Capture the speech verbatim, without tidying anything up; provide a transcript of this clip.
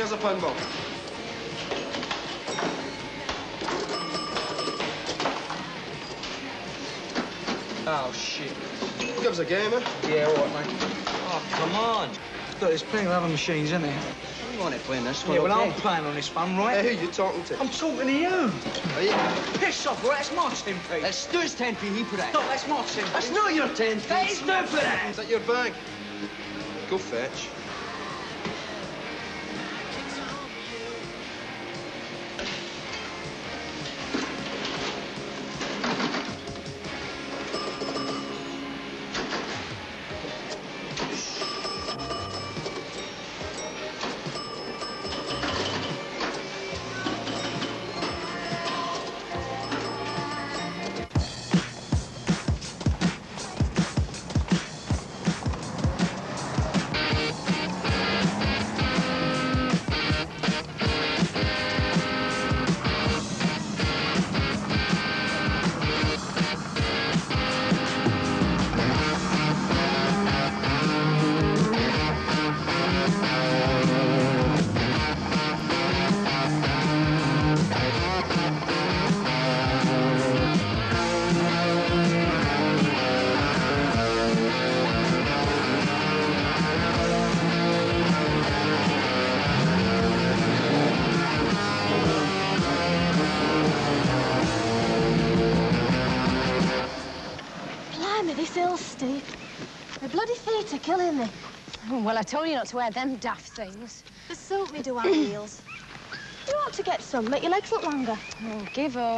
there's a fun boat. Oh, shit. Who gives a game, eh? Yeah, all right, mate. Oh, come on. Look, there's plenty of other machines, isn't there? You want it playing this one? Yeah, well, I'm playing on this one, right? Hey, who you talking to? I'm talking to you. Are you? Piss off, right? That's my ten p. That's Stu's ten p. He put that. No, that's my ten p. That's not your ten p. That is no put that. Is that your bag? Go fetch. Killing me. Well, I told you not to wear them daft things. The suit me do our heels. You ought to get some, make your legs look longer. Oh, give up.